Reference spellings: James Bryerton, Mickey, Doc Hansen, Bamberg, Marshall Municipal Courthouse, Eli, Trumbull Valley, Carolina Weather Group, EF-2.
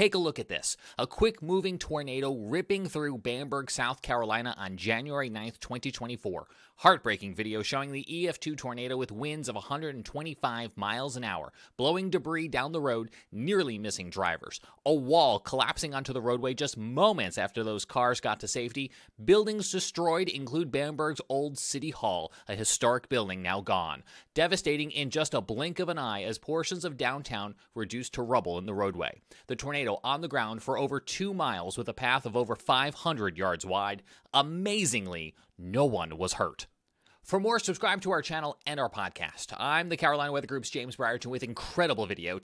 Take a look at this. A quick moving tornado ripping through Bamberg, South Carolina on January 9th, 2024. Heartbreaking video showing the EF-2 tornado with winds of 125 miles an hour, blowing debris down the road, nearly missing drivers. A wall collapsing onto the roadway just moments after those cars got to safety. Buildings destroyed include Bamberg's old City Hall, a historic building now gone. Devastating in just a blink of an eye as portions of downtown reduced to rubble in the roadway. The tornado on the ground for over 2 miles with a path of over 500 yards wide. Amazingly, no one was hurt. For more, subscribe to our channel and our podcast. I'm the Carolina Weather Group's James Bryerton with incredible video.